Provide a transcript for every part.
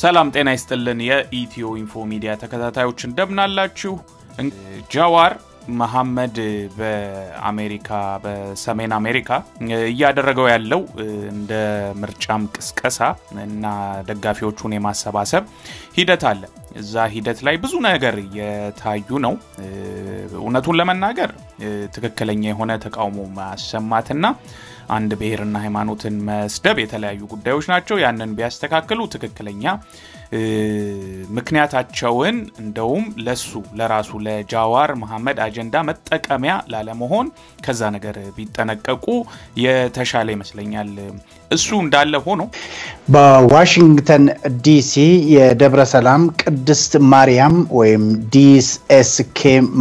سلام ጤና ይስጥልን የኢትዮ ኢንፎ ሚዲያ ተከታታዮች እንደምን አላችሁ ጃዋር መሐመድ በአሜሪካ በሰሜን አሜሪካ ያደረገው ያለው እንደ ምርጫም ቅስቀሳ እና ደጋፊዎቹን የማሰባሰብ ሂደት አለ እዛ ሂደት ላይ ብዙ ነገር የታዩ ነው እውነቱን ለመናገር ትክክለኛ የሆነ ተቃውሞ ማሰማትና አንድ ብሔርና ሃይማኖትን መስደብ የተለያዩ ጉዳዮች ናቸው ያንን ቢያስተካክሉ ትክክለኛ ምክንያታቸውን እንደውም ለሱ ለራሱ ለጃዋር መሐመድ አጀንዳ መጠቀሚያ ላለመሆን ከዛ ነገር ቢጠነቀቁ የተሻለ ይመስለኛል እሱ እንዳለ ሆኖ በዋሽንግተን ዲሲ የደብረ ሰላም ቅድስት ማርያም ወይም DSK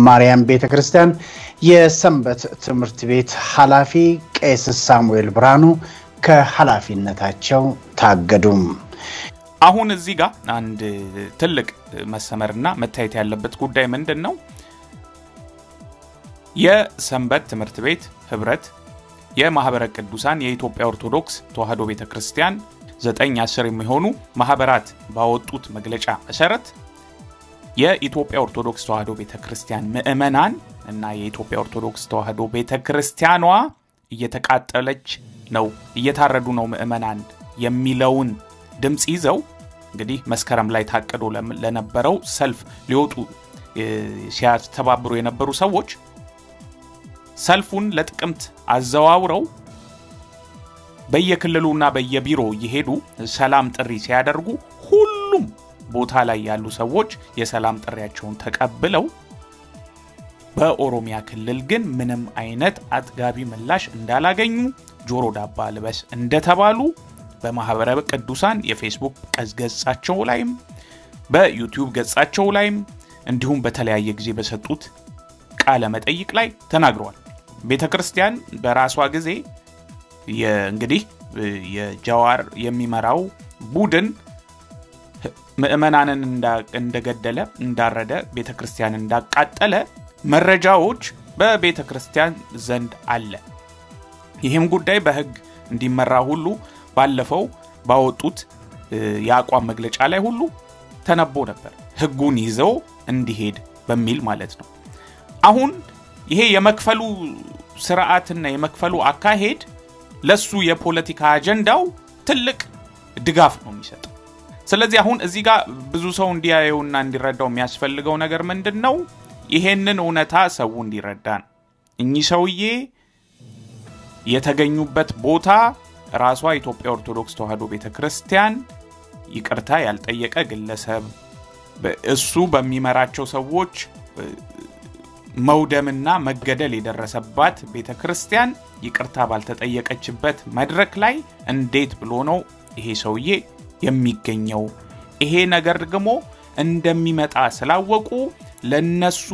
ማርያም ቤተክርስቲያን የሰንበት ትምርት ቤት ሐላፊ ቄስ ሳሙኤል ብራኑ ከሐላፊነታቸው ታገዱ አሁን እዚህ ጋር አንድ ትልቅ መሰመርና መታየት ያለበት ጉዳይ ምንድነው የሰንበት ትምርት ቤት ህብረት የማህበረ ቅዱሳን የኢትዮጵያ ኦርቶዶክስ ተዋህዶ ቤተክርስቲያን 9 10 የሚሆኑ ማህበራት ባወጡት መግለጫ መሰረት የኢትዮጵያ ኦርቶዶክስ ተዋህዶ ቤተክርስቲያን ምእመናን እና የኢትዮጵያ ኦርቶዶክስ ተዋህዶ ቤተክርስቲያኗ እየተቃጠለች ነው እየታረዱ ነው ምእመናን የሚለውን ድምጽ ይዘው እንግዲህ መስከረም ላይ ታቀዶ ለነበረው ሰልፍ ሊወጡ ሲያስተባብሩ የነበሩ ሰዎች ሰልፉን ለጥቅምት አዘዋውረው በየክልሉና በየቢሮ ይሄዱ ሰላም ጥሪ ሲያደርጉ ሁሉም ቦታ ላይ ያሉ ሰዎች የሰላም ጥሪያቸውን ተቀብለው በኦሮሚያ ክልል ግን ምንም አይነት አጥጋቢ ምላሽ እንዳላገኙ ጆሮ ዳባ ልበስ እንደተባሉ በማህበረ ቅዱሳን የፌስቡክ ገጻቸው ላይም በዩቲዩብ ገጻቸው ላይም እንዲሁም በተለያየ ጊዜ በሰጡት ቃለ መጠይቅ ላይ ተናግሯል ቤተክርስቲያን በራሷ ጊዜ እንግዲህ የጃዋር የሚመራው ቡድን ምእመናንን እንደገደለ እንዳረደ ቤተክርስቲያን እንዳቃጠለ መረጃዎች በቤተክርስቲያን ዘንድ አለ ይሄም ጉዳይ በህግ እንዲመራ ሁሉ ባለፈው ባወጡት ያቋም መግለጫ ላይ ሁሉ ተነቦ ነበር ህጉን ይዘው እንዲሄድ በሚል ማለት ነው አሁን ይሄ የመክፈሉ ስርዓትና የመክፈሉ አካሄድ ለሱ የፖለቲካ አጀንዳው ትልቅ ድጋፍ ነው የሚሰጠው ስለዚህ አሁን እዚህ ጋር ብዙ ሰው እንዲያዩና እንዲረዳው የሚያስፈልገው ነገር ምንድነው ይሄንን ኡነታ ሰው እንዲረዳን እኚህ ሰውዬ የተገኙበት ቦታ ራሷ ኢትዮጵያ ኦርቶዶክስ ተዋህዶ ቤተክርስቲያን ይቅርታ ያልጠየቀ ግለሰብ እሱ በሚመራቸው ሰዎች መውደምና መገደል የደረሰባት ቤተክርስቲያን ይቅርታ ባልተጠየቀችበት መድረክ ላይ እንዴት ብሎ ነው ይሄ ሰውዬ የሚገኘው ይሄ ነገር ደግሞ እንደሚመጣ ስላወቁ ለነሱ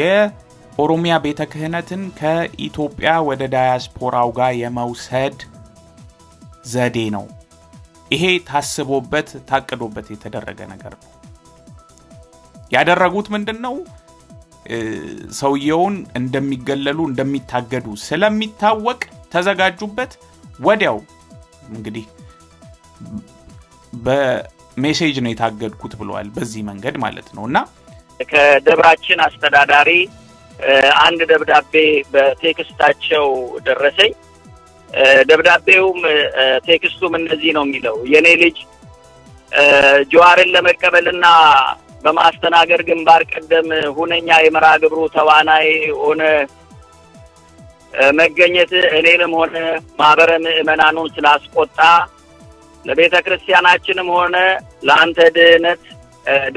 የኦሮሚያ ቤተክህነትን ከኢትዮጵያ ወደ ዳያስፖራው ጋር የመውሰድ ዘዴ ነው ይሄ ታስቦበት ታቀዶበት የተደረገ ነገር ነው ያደረጉት ምንድነው ሰውየውን እንደሚገለሉ እንደሚታገዱ ስለሚታወቅ ተዘጋጁበት ወዲያው እንግዲህ በሜሴጅ ነው የታገድኩት ብለዋል በዚህ መንገድ ማለት ነውና ከደብራችን አስተዳዳሪ አንድ ደብዳቤ በቴክስታቸው ደረሰኝ ደብዳቤውም ቴክስቱም እንደዚህ ነው የሚለው የኔ ልጅ ጃዋርን ለመቀበልና በማስተናገር ግንባር ቀደም ሁነኛ የመራግብሩ ተዋናይ ሆነ መገኘት እኔንም ሆነ ማህበረ ምእመናኑን ስላስቆጣ ለቤተክርስቲያናችንም ሆነ ለአንተ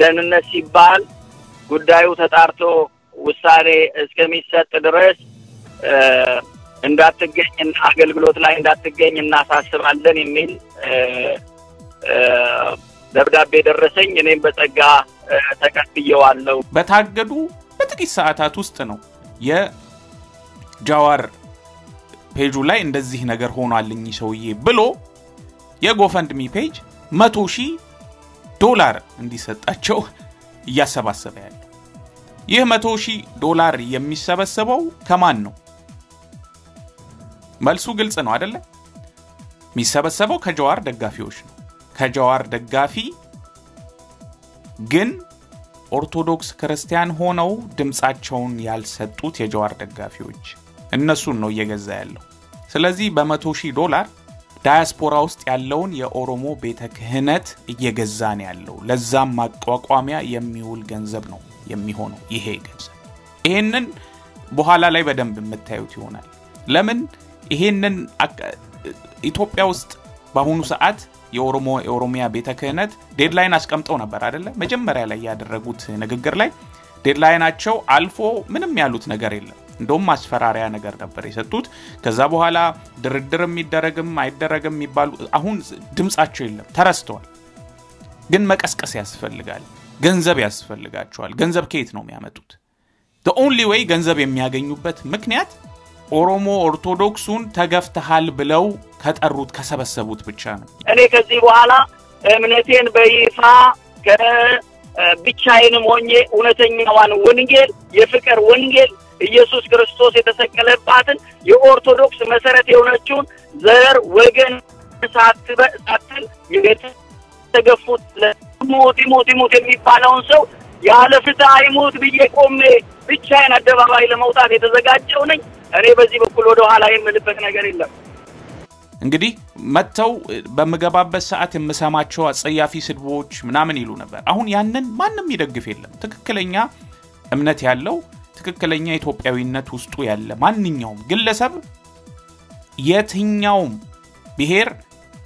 ደህንነት ሲባል ጉዳዩ ተጣርቶ ውሳኔ እስከሚሰጥ ድረስ እንዳትገኝና አገልግሎት ላይ እንዳትገኝና ታስባለን የሚል ደብዳቤ ደረሰኝ እኔም በጸጋ ተቀጥየዋለሁ በታገዱ በጥቂት ሰዓታት ውስጥ ነው የጃዋር ፔጁ ላይ እንደዚህ ነገር ሆኗልኝ ሰውዬ ብሎ የጎፈንድሚ ፔጅ $100,000 እንዲሰጣቸው ያሰባሰበ ያለ ይህ $100,000 የሚሰበሰበው ከማን ነው መልሱ ግልጽ ነው አይደለ ሚሰበሰበው ከጃዋር ደጋፊዎች ነው ከጃዋር ደጋፊ جن ارتودوكس كريستيان هونو دمساتشون يالسدوت يجوار دغافيوج الناسو نو يغزايالو سلازي ب$100 ዳያስፖራ ውስጥ ያለውን የኦሮሞ ቤተ ክህነት እየገዛን ያለው ለዛም ማቋቋሚያ የሚውል ገንዘብ ነው የሚሆነው ይሄ ገንዘብ ይሄንን በኋላ ላይ በደንብ መታየት ይሆናል ለምን ይሄንን ኢትዮጵያ ውስጥ ባሁኑ ሰዓት የኦሮሞ ኦሮሚያ ቤተ ክህነት ዴድላይን አስቀምጠው ነበር አይደለ መጀመሪያ ላይ ያደረጉት ንግግር ላይ ዴድላይናቸው አልፎ ምንም ያሉት ነገር የለም እንደውም አስፈራሪያ ነገር ነበር የሰጡት ከዛ በኋላ ድርድርም ይደረግም አይደረግም ይባሉ አሁን ድምጻቸው የለም ተረስተዋል ግን መቀስቀስ ያስፈልጋል ገንዘብ ያስፈልጋቸዋል ገንዘብ ከየት ነው የሚያመጡት the only way ገንዘብ የሚያገኙበት ምክንያት ኦሮሞ ኦርቶዶክሱን ተገፍተሃል ብለው ከጠሩት ከሰበሰቡት ብቻ ነው እኔ ከዚህ በኋላ እምነቴን በይፋ ከብቻዬን ሆኜ እውነተኛዋን ወንጌል የፍቅር ወንጌል ኢየሱስ ክርስቶስ የተሰቀለባትን የኦርቶዶክስ መሰረት የሆነችውን ዘር ወገን ሳትበል የተገፉት ዲሞት የሚባለውን ሰው ያለ ፍትህ አይሞት በየቆሜ ብቻዬን አደባባይ ለመውጣት የተዘጋጀው ነኝ እኔ በዚህ በኩል ወደ ኋላ የምልበት ነገር የለም እንግዲህ መተው በመገባበት ሰዓት የምሰማቸው አጸያፊ ስድቦች ምናምን ይሉ ነበር አሁን ያንን ማንም ይደግፍ የለም ትክክለኛ እምነት ያለው ትክክለኛ ኢትዮጵያዊነት ውስጡ ያለ ማንኛውም ግለሰብ የትኛው ብሔር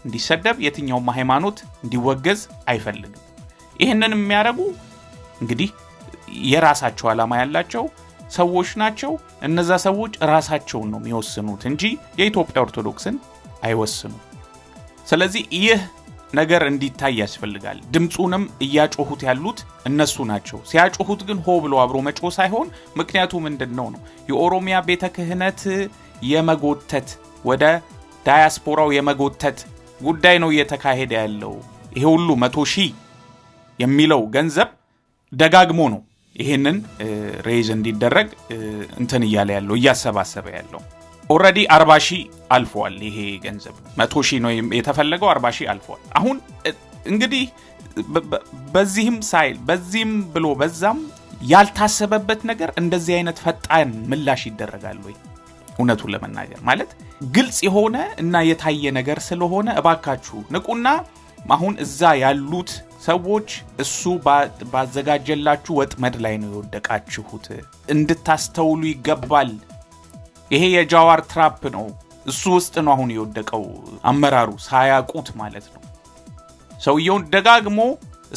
እንዲሰደብ የትኛው ሃይማኖት እንዲወገዝ አይፈልግም ይሄንን የሚያረጉ እንግዲህ የራሳቸው አላማ ያላቸው ሰዎች ናቸው እነዛ ሰዎች ራሳቸው ነው የሚወስኑት እንጂ የኢትዮጵያ ኦርቶዶክስን አይወስኑ ስለዚህ ይህ ነገር እንዲታይ ያስፈልጋል ድምጹንም ያጮሁት ያሉት እነሱ ናቸው ሲያጮሁት ግን ሆ ብሎ አብሮ መጮህ ሳይሆን ምክንያቱም እንደነው ነው የኦሮሚያ ቤተ ክህነት የመጎተት ወደ ዳያስፖራው የመጎተት ጉዳይ ነው የተካሄደ ያለው ይሄ ሁሉ 100,000 የሚለው ገንዘብ ደጋግሞ ነው ይሄንን ሬዝ እንዲደረግ እንተን ይያለ ያለው ያሰባሰበ ያለው already 40,000 አልፏል ይሄ ገንዘብ 100,000 ነው የተፈለገው 40,000 አልፏል አሁን እንግዲህ በዚህም ሳይል በዚህም ብሎ በዛም ያልታሰበበት ነገር እንደዚህ አይነት ፈጣን ምላሽ ይደረጋል ወይ እነቱ ለመናገር ማለት ግልጽ የሆነ እና የታየ ነገር ስለሆነ እባካችሁ ንቁና አሁን እዛ ያሉት ሰዎች እሱ ባዘጋጀላችሁ ወጥመድ ላይ ነው ወደቃችሁት እንድታስተውሉ ይገባል ይሄ የጃዋር ትራፕ ነው እሱ ውስጥ ነው አሁን ይወደቀው አመራሩ ሳያቁት ማለት ነው ሰውየው ደጋግሞ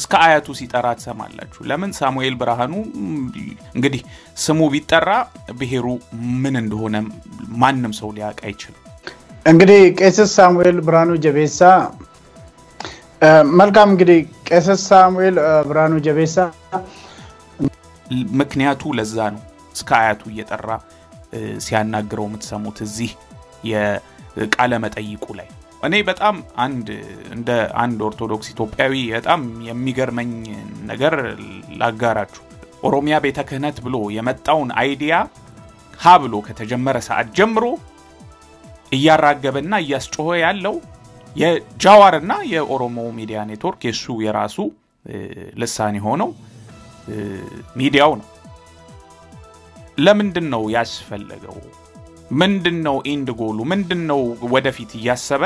እስከ አያቱ ሲጠራት ሰማላችሁ ለምን ሳሙኤል ብርሃኑ እንግዲህ ስሙ ቢጠራ ብሔሩ ምን እንደሆነ ማንም ሰው ሊያውቅ አይችልም እንግዲህ ቄስ ሳሙኤል ብርሃኑ ጀቤሳ መልካም እንግዲህ ቄስ ሳሙኤል ብርሃኑ ጀቤሳ ምክንያቱ ለዛ ነው እስከ አያቱ እየጠራ ሲያናገረው ምትሰሙት እዚህ የቃለ መጠይቁ ላይ እኔ በጣም እንደ አንድ ኦርቶዶክስ ኢትዮጵያዊ በጣም የሚገርመኝ ነገር ላጋራችሁ ኦሮሚያ ቤተ ክህነት ብሎ የመጣውን አይዲያ ሀብሎ ከተጀመረ ሰዓት ጀምሮ ያራገበና ያስጮሆ ያለው የጃዋርና የኦሮሞ ሚዲያ ኔትወርክ እሱ የራሱ ለሳኒ ሆኖ ሚዲያው ነው ለምንድነው ያስፈልገው ምንድነው ኢንድ ጎሉ ምንድነው ወደፊት ያሰበ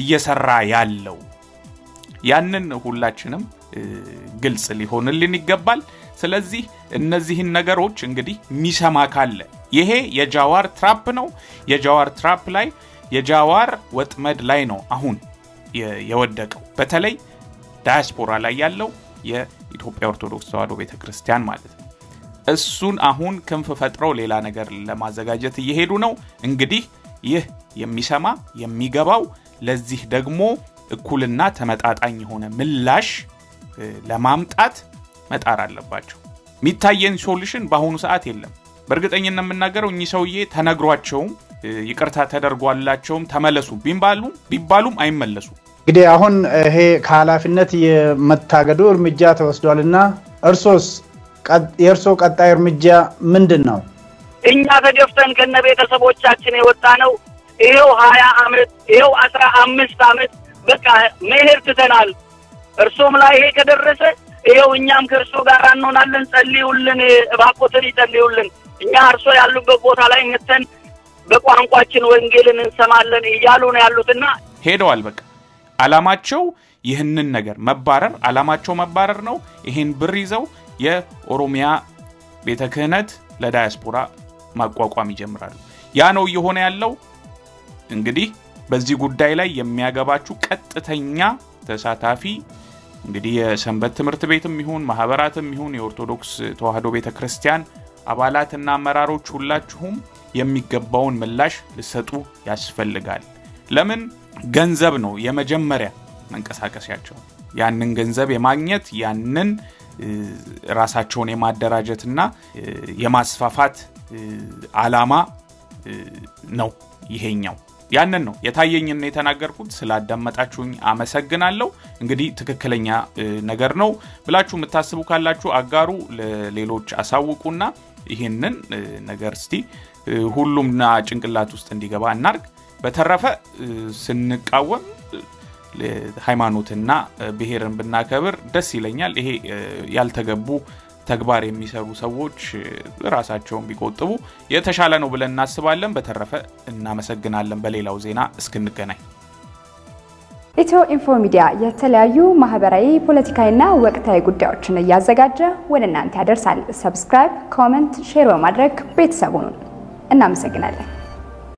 እየሰራ ያለው ያንን ሁላችንም ግልጽ ሊሆንልን ይገባል ስለዚህ እነዚህን ነገሮች እንግዲህ ሚሰማ ካለ ይሄ የጃዋር ትራፕ ነው የጃዋር ትራፕ ላይ የጃዋር ወጥመድ ላይ ነው አሁን የወደቀው በተለይ ዳያስፖራ ላይ ያለው የኢትዮጵያ ኦርቶዶክስ ተዋሕዶ ቤተክርስቲያን ማለት ነው እሱን አሁን ክንፍ ፈጥረው ሌላ ነገር ለማዘጋጀት እየሄዱ ነው እንግዲህ ይህ የሚሰማ የሚገባው ለዚህ ደግሞ እኩልና ተመጣጣኝ ሆነ ምላሽ ለማምጣት መጣር አለባቸው ሚታየን ሶሉሽን ባሁኑ ሰዓት የለም በርግጠኝነት እናገራው እኚህ ሰውዬ ተነግሯቸው ይቅርታ ተደርጓላቸው ተመለሱ ቢባሉም አይመለሱ እንግዲህ አሁን ይሄ ካላፊነት የመታገዱ እርምጃ ተወስዷልና እርሶስ የርሶ ቀጣይ እርምጃ ምንድነው እኛ ተገፍተን ከነቤተሰቦቻችን የወጣነው ይሄው 20 አመት ይሄው 15 አመት በቃ መሄድ ተተናል እርሶም ላይ ይሄ ከደረሰ إيو إنيام كرسو غارانو نالن سليولن باقو تري سليولن إنيا هرسو يالو ببوتا لا إنتن بقوان قواتشن وإنجيلن إنسمالن إيالون يالو تنا هيدو والبك علامات شو يهنن نجر مبارر علامات شو مبارر نو يهن بريزو يه أوروميا بيتكهنت لدايسبورا مقواقوامي جمرالو يانو يهون يالو እንግዲህ በዚህ ጉዳይ ላይ የሚያገባችሁ ቀጥተኛ ተሳታፊ እንግዲህ የሰንበት ትምርት ቤትም ይሁን ማህበራትም ይሁን የኦርቶዶክስ ተዋህዶ ቤተክርስቲያን አባላትና መራሮች ሁላችሁም የሚገባውን ምላሽ ልሰጡ ያስፈልጋል ለምን ገንዘብ ነው የመጀመሪያ መንቀሳቀሻቸው ያንን ገንዘብ የማግኘት ያንን ራሳቸውን የማደራጀትና የማስፋፋት አላማ ነው ይሄኛው ያንን ነው የታየኝን የተናገርኩት ስላዳመጣችሁኝ አመሰግናለሁ እንግዲህ ትክክለኛ ነገር ነው ብላችሁ መታሰቡ ካላችሁ አጋሩ ለሌሎች አሳውቁና ይሄንን ነገር እስቲ ሁሉምና ጭንቅላት ውስጥ እንዲገባ እናርግ በተረፈ ስንቃወም ለሃይማኖትና ብሔርን ብናከብር ደስ ይለኛል ይሄ ያልተገቡ ተግባር የሚሰሩ ሰዎች ራሳቸውን ቢቆጥቡ የተሻለ ነው ብለን እናስባለን በተረፈ እናመሰግናለን በሌላው ዜና እስክንገናኝ ኢትዮ ኢንፎ ሚዲያ የተለያዩ ማህበራዊ ፖለቲካዊና ወቅታዊ ጉዳዮችን ያዘጋጀ ወንናንተ ያደርሳል ሰብስክራይብ ኮሜንት ሼር በማድረግ ቤተሰቡን እናመሰግናለን